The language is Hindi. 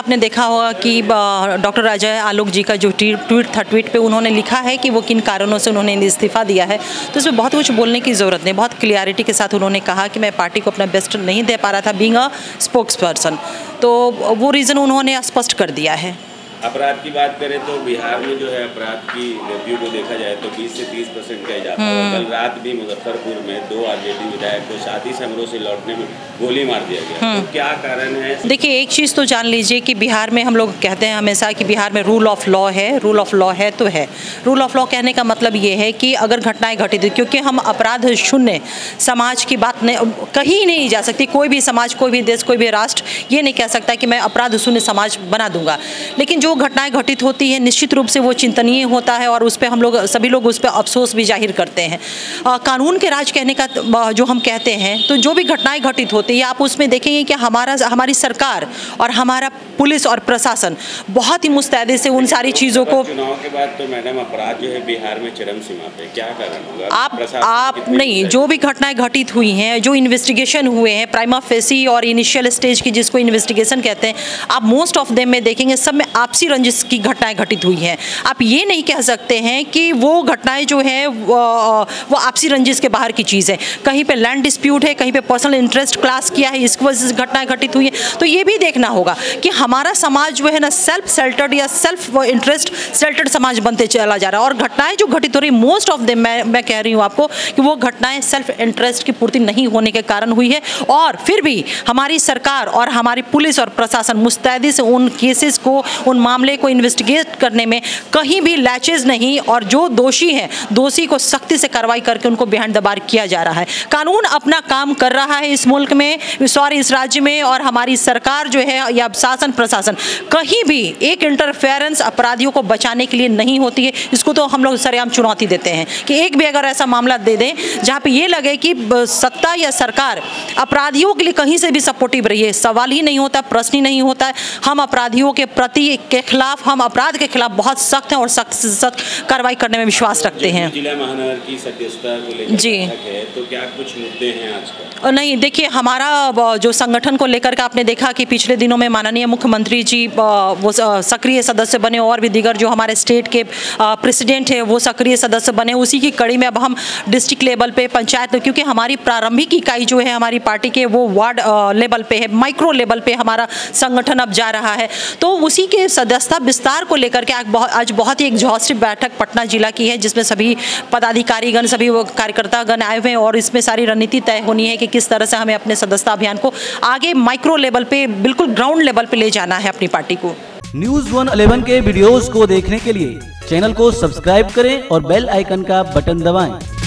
आपने देखा होगा कि डॉक्टर अजय आलोक जी का जो ट्वीट था, ट्वीट पे उन्होंने लिखा है कि वो किन कारणों से उन्होंने इस्तीफ़ा दिया है, तो इसमें बहुत कुछ बोलने की ज़रूरत नहीं। बहुत क्लियरिटी के साथ उन्होंने कहा कि मैं पार्टी को अपना बेस्ट नहीं दे पा रहा था बीइंग अ स्पोक्स पर्सन, तो वो रीज़न उन्होंने स्पष्ट कर दिया है। अपराध की बात करें तो बिहार में जो है अपराध की रेव्यू को देखा जाए तो 20 से 30% का इजाफा हुआ। कल रात भी मुजफ्फरपुर में 2 आरजेडी विधायक को शादी समारोह से लौटने में गोली मार दिया गया, तो क्या कारण है? देखिए, एक चीज़ तो जान लीजिए कि बिहार में हम लोग कहते हैं हमेशा कि बिहार में रूल ऑफ लॉ है। रूल ऑफ लॉ है तो है, रूल ऑफ लॉ कहने का मतलब ये है कि अगर घटनाएँ घटित, क्योंकि हम अपराध शून्य समाज की बात नहीं कहीं नहीं जा सकती। कोई भी समाज, कोई भी देश, कोई भी राष्ट्र ये नहीं कह सकता कि मैं अपराध शून्य समाज बना दूंगा, लेकिन जो घटनाएं घटित होती है निश्चित रूप से वो चिंतनीय होता है और उस पे हम लोग सभी लोग उस पे अफसोस भी जाहिर करते हैं। कानून के राज कहने का जो हम कहते हैं, तो जो भी घटनाएं घटित होती है आप उसमें देखेंगे कि हमारी सरकार और हमारा पुलिस और प्रशासन बहुत ही मुस्तैदी से उन सारी चीज़ों को। चुनाव के बाद तो मैडम अपराध जो है बिहार में चरम सीमा पे, क्या कारण होगा? आप नहीं, जो भी घटनाएं घटित हुई हैं, जो इन्वेस्टिगेशन हुए हैं प्राइमा फेसी और इनिशियल स्टेज की जिसको इन्वेस्टिगेशन कहते हैं, आप मोस्ट ऑफ देम में देखेंगे सब में आपसी रंजिश की घटनाएं घटित हुई हैं। आप ये नहीं कह सकते हैं कि वो घटनाएं जो है वो आपसी रंजिश के बाहर की चीज़ है। कहीं पे लैंड डिस्प्यूट है, कहीं पे पर्सनल इंटरेस्ट क्लास किया है, इसकी वजह से घटनाएं घटित हुई हैं। तो ये भी देखना होगा कि हमारा समाज जो है ना सेल्फ सेल्टर्ड या सेल्फ इंटरेस्ट सेल्टर्ड समाज बनते चला जा रहा है और घटनाएँ जो घटित हो रही मोस्ट ऑफ देम, मैं कह रही हूँ आपको कि वो घटनाएँ सेल्फ इंटरेस्ट की पूर्ति नहीं होने के कारण हुई है। और फिर भी हमारी सरकार और हमारी पुलिस और प्रशासन मुस्तैदी से उन केसेस को, उन मामले को इन्वेस्टिगेट करने में कहीं भी लैचेज नहीं, और जो दोषी हैं दोषी को सख्ती से कार्रवाई करके उनको बिहाइंड द बार किया जा रहा है। कानून अपना काम कर रहा है इस मुल्क में, सॉरी इस राज्य में, और हमारी सरकार जो है या शासन प्रशासन कहीं भी एक इंटरफेरेंस अपराधियों को बचाने के लिए नहीं होती है। इसको तो हम लोग सरेआम चुनौती देते हैं कि एक भी अगर ऐसा मामला दे दें जहाँ पर यह लगे कि सत्ता या सरकार अपराधियों के लिए कहीं से भी सपोर्टिव रही है, सवाल ही नहीं होता, प्रश्न ही नहीं होता। हम अपराधियों के प्रति के खिलाफ, हम अपराध के खिलाफ बहुत सख्त हैं और सख्त से सख्त कार्रवाई करने में विश्वास रखते हैं। जिला महानगर की सदस्यता को लेकर है, तो क्या कुछ मुद्दे हैं आजकल? नहीं, देखिए हमारा जो संगठन को लेकर के आपने देखा कि पिछले दिनों में माननीय मुख्यमंत्री जी वो सक्रिय सदस्य बने और भी दीगर जो हमारे स्टेट के प्रेसिडेंट है वो सक्रिय सदस्य बने। उसी की कड़ी में अब हम डिस्ट्रिक्ट लेवल पे पंचायत, क्योंकि हमारी प्रारंभिक इकाई जो है हमारी पार्टी के वो वार्ड लेवल पे है, माइक्रो लेवल पे हमारा संगठन अब जा रहा है। तो उसी के सदस्यता विस्तार को लेकर के आज बहुत ही एग्जॉस्टिव बैठक पटना जिला की है जिसमें सभी पदाधिकारीगण, सभी कार्यकर्तागण आए हुए हैं और इसमें सारी रणनीति तय होनी है कि किस तरह से हमें अपने सदस्यता अभियान को आगे माइक्रो लेवल पे, बिल्कुल ग्राउंड लेवल पे ले जाना है अपनी पार्टी को। न्यूज वन 11 के वीडियोज को देखने के लिए चैनल को सब्सक्राइब करें और बेल आइकन का बटन दबाएं।